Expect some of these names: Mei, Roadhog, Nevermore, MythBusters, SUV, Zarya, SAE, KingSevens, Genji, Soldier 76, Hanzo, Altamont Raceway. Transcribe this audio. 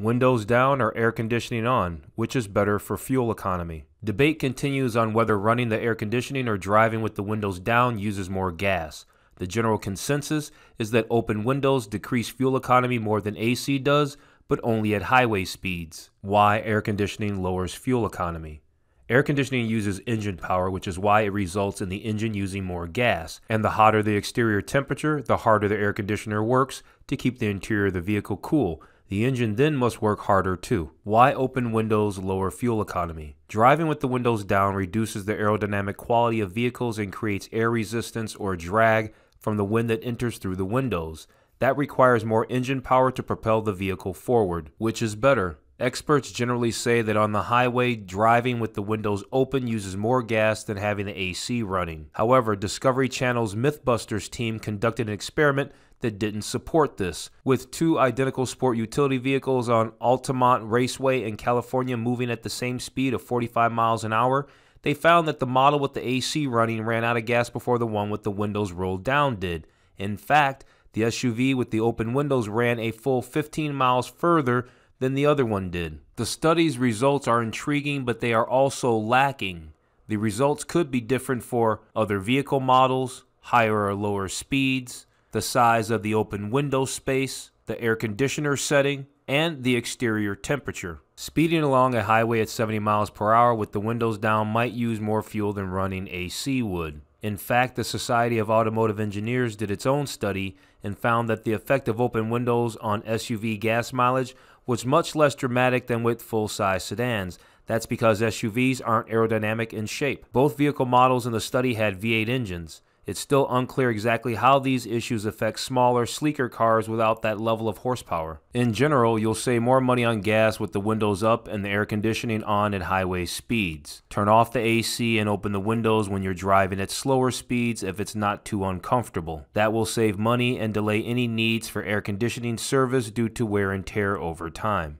Windows down or air conditioning on, which is better for fuel economy? Debate continues on whether running the air conditioning or driving with the windows down uses more gas. The general consensus is that open windows decrease fuel economy more than AC does, but only at highway speeds. Why air conditioning lowers fuel economy? Air conditioning uses engine power, which is why it results in the engine using more gas, and the hotter the exterior temperature, the harder the air conditioner works to keep the interior of the vehicle cool. The engine then must work harder too. Why open windows lower fuel economy? Driving with the windows down reduces the aerodynamic quality of vehicles and creates air resistance or drag from the wind that enters through the windows. That requires more engine power to propel the vehicle forward. Which is better? Experts generally say that on the highway, driving with the windows open uses more gas than having the AC running. However, Discovery Channel's MythBusters team conducted an experiment that didn't support this, with two identical sport utility vehicles on Altamont Raceway in California moving at the same speed of 45 miles an hour. They found that the model with the AC running ran out of gas before the one with the windows rolled down did. In fact, the SUV with the open windows ran a full 15 miles further than the other one did. The study's results are intriguing, but they are also lacking. The results could be different for other vehicle models, higher or lower speeds, the size of the open window space, the air conditioner setting, and the exterior temperature. Speeding along a highway at 70 miles per hour with the windows down might use more fuel than running AC would. In fact, the Society of Automotive Engineers did its own study and found that the effect of open windows on SUV gas mileage was much less dramatic than with full-size sedans. That's because SUVs aren't aerodynamic in shape. Both vehicle models in the study had V8 engines. It's still unclear exactly how these issues affect smaller, sleeker cars without that level of horsepower. In general, you'll save more money on gas with the windows up and the air conditioning on at highway speeds. Turn off the AC and open the windows when you're driving at slower speeds if it's not too uncomfortable. That will save money and delay any needs for air conditioning service due to wear and tear over time.